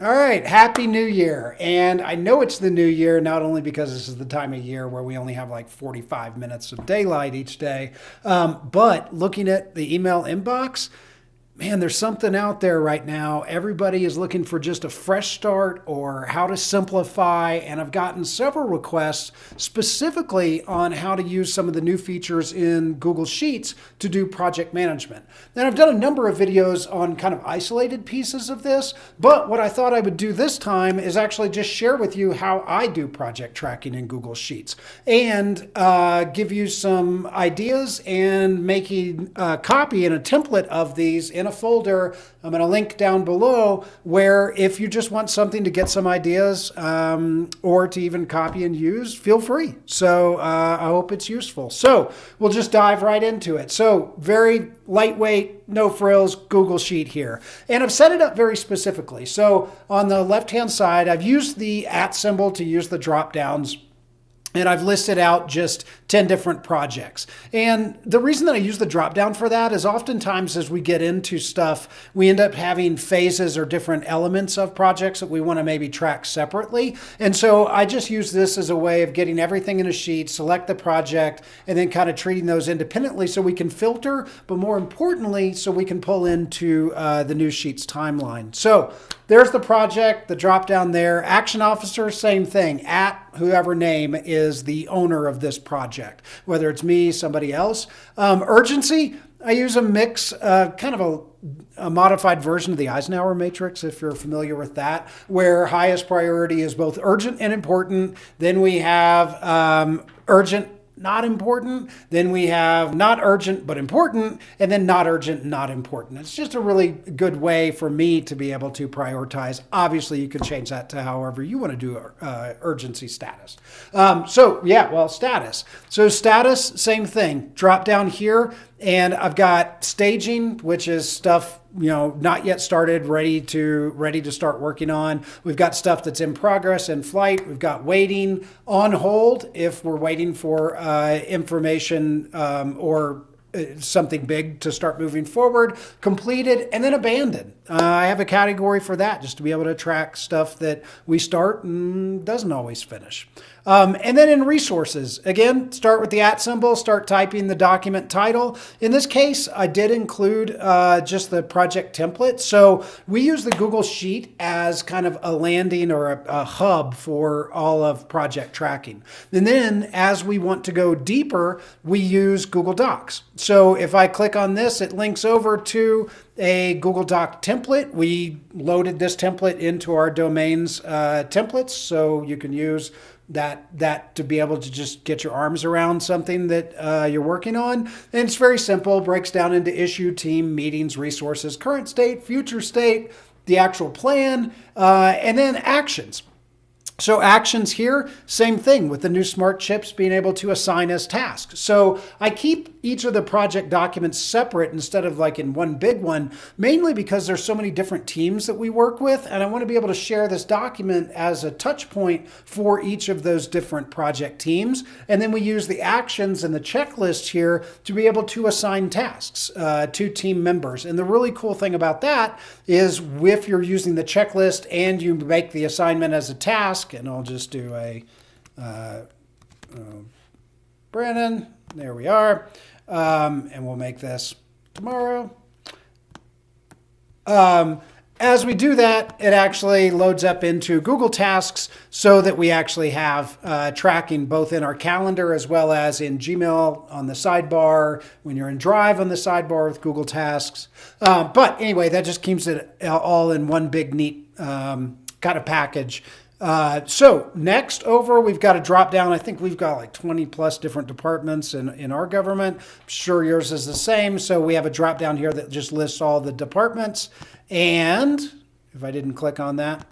All right, Happy New Year. And I know it's the new year, not only because this is the time of year where we only have like 45 minutes of daylight each day, but looking at the email inbox, man, there's something out there right now. Everybody is looking for just a fresh start or how to simplify. And I've gotten several requests specifically on how to use some of the new features in Google Sheets to do project management. Now, I've done a number of videos on kind of isolated pieces of this, but what I thought I would do this time is actually just share with you how I do project tracking in Google Sheets and give you some ideas and making a copy and a template of these in a folder. I'm going to link down below where if you just want something to get some ideas or to even copy and use, feel free. So I hope it's useful. So we'll just dive right into it. So very lightweight, no frills Google Sheet here. And I've set it up very specifically. So on the left-hand side, I've used the @ symbol to use the drop-downs. And I've listed out just 10 different projects. And the reason that I use the drop down for that is oftentimes as we get into stuff, we end up having phases or different elements of projects that we want to maybe track separately. And so I just use this as a way of getting everything in a sheet, select the project, and then kind of treating those independently so we can filter, but more importantly, so we can pull into the new Sheets timeline. So there's the project, the drop down there. Action officer, same thing, @ whoever name is the owner of this project, whether it's me, somebody else. Urgency, I use a mix, kind of a modified version of the Eisenhower Matrix, if you're familiar with that, where highest priority is both urgent and important. Then we have urgent, not important. Then we have not urgent, but important, and then not urgent, not important. It's just a really good way for me to be able to prioritize. Obviously, you can change that to however you want to do urgency status. Status. So status, same thing. Drop down here, and I've got staging, which is stuff, you know, not yet started, ready to start working on. We've got stuff that's in progress, in flight. We've got waiting, on hold, if we're waiting for information or something big to start moving forward, completed, and then abandoned. I have a category for that just to be able to track stuff that we start and doesn't always finish. And then in resources, again, start with the @ symbol, start typing the document title. In this case, I did include just the project template. So we use the Google Sheet as kind of a landing or a hub for all of project tracking. And then as we want to go deeper, we use Google Docs. So if I click on this, it links over to a Google Doc template. We loaded this template into our domains templates, so you can use that to be able to just get your arms around something that you're working on. And it's very simple, breaks down into issue, team, meetings, resources, current state, future state, the actual plan, and then actions. So actions here, same thing with the new smart chips being able to assign as tasks. So I keep each of the project documents separate instead of like in one big one, mainly because there's so many different teams that we work with. And I want to be able to share this document as a touch point for each of those different project teams. And then we use the actions and the checklists here to be able to assign tasks to team members. And the really cool thing about that is if you're using the checklist and you make the assignment as a task, and I'll just do a Brandon, there we are, and we'll make this tomorrow. As we do that, it actually loads up into Google Tasks so that we actually have tracking both in our calendar as well as in Gmail on the sidebar, when you're in Drive on the sidebar with Google Tasks. But anyway, that just keeps it all in one big neat kind of package. So next over, we've got a drop down. I think we've got like 20+ different departments in our government. I'm sure yours is the same. So we have a drop down here that just lists all the departments. And if I didn't click on that,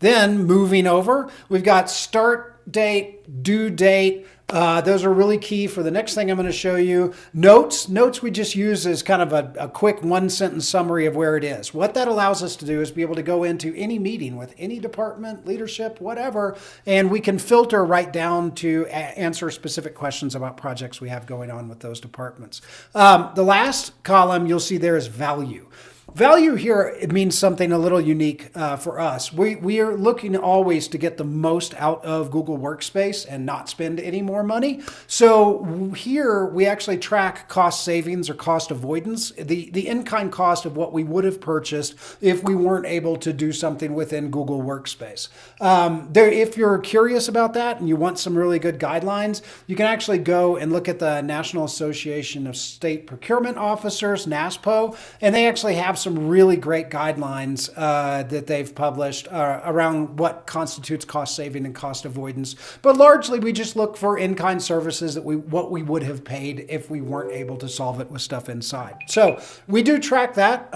then moving over, we've got start date, due date. Those are really key for the next thing I'm going to show you. Notes. Notes we just use as kind of a quick one-sentence summary of where it is. What that allows us to do is be able to go into any meeting with any department, leadership, whatever, and we can filter right down to answer specific questions about projects we have going on with those departments. The last column you'll see there is value. Value here, it means something a little unique for us. We are looking always to get the most out of Google Workspace and not spend any more money. So here we actually track cost savings or cost avoidance, the in-kind cost of what we would have purchased if we weren't able to do something within Google Workspace. If you're curious about that and you want some really good guidelines, you can actually go and look at the National Association of State Procurement Officers, NASPO, and they actually have some really great guidelines that they've published around what constitutes cost saving and cost avoidance. But largely, we just look for in-kind services that what we would have paid if we weren't able to solve it with stuff inside. So we do track that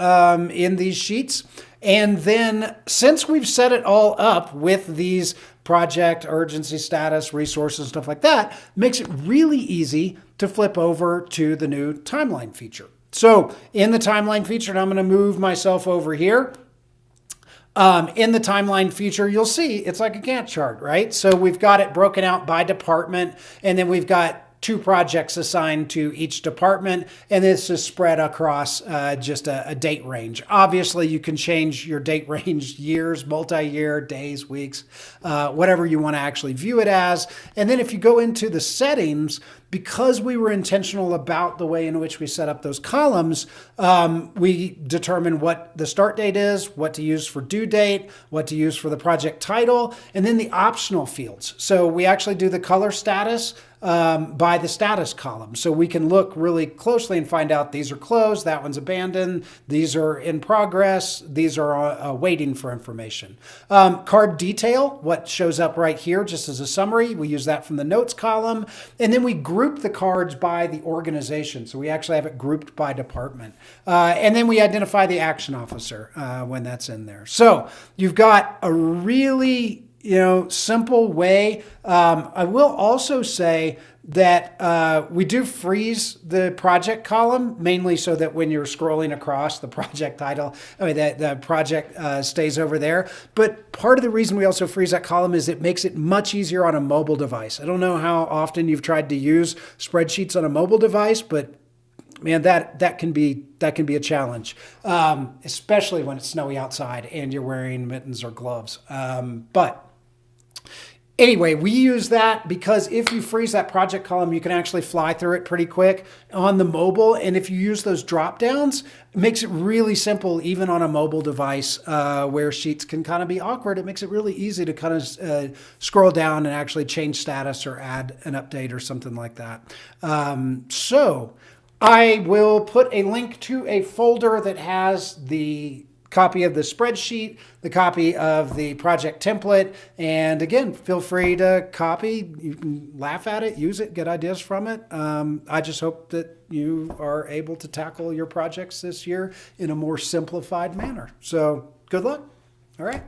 in these sheets. And then since we've set it all up with these project, urgency status, resources, stuff like that, makes it really easy to flip over to the new timeline feature. So in the timeline feature, and I'm going to move myself over here. In the timeline feature, you'll see it's like a Gantt chart, right? So we've got it broken out by department, and then we've got two projects assigned to each department, and this is spread across just a date range. Obviously, you can change your date range, years, multi-year, days, weeks, whatever you want to actually view it as. And then if you go into the settings, because we were intentional about the way in which we set up those columns, we determine what the start date is, what to use for due date, what to use for the project title, and then the optional fields. So we actually do the color status by the status column. So we can look really closely and find out these are closed, that one's abandoned, these are in progress, these are waiting for information. Card detail, what shows up right here just as a summary, we use that from the notes column, and then we group the cards by the organization. So we actually have it grouped by department. And then we identify the action officer when that's in there. So you've got a really, simple way. I will also say that we do freeze the project column, mainly so that when you're scrolling across the project title, the project stays over there. But part of the reason we also freeze that column is it makes it much easier on a mobile device. I don't know how often you've tried to use spreadsheets on a mobile device, but man, that can be a challenge, especially when it's snowy outside and you're wearing mittens or gloves. Anyway, we use that because if you freeze that project column, you can actually fly through it pretty quick on the mobile. And if you use those drop downs, it makes it really simple, even on a mobile device where sheets can kind of be awkward. It makes it really easy to kind of scroll down and actually change status or add an update or something like that. So I will put a link to a folder that has the copy of the spreadsheet, the copy of the project template, and again, feel free to copy. You can laugh at it, use it, get ideas from it. I just hope that you are able to tackle your projects this year in a more simplified manner. So good luck. All right.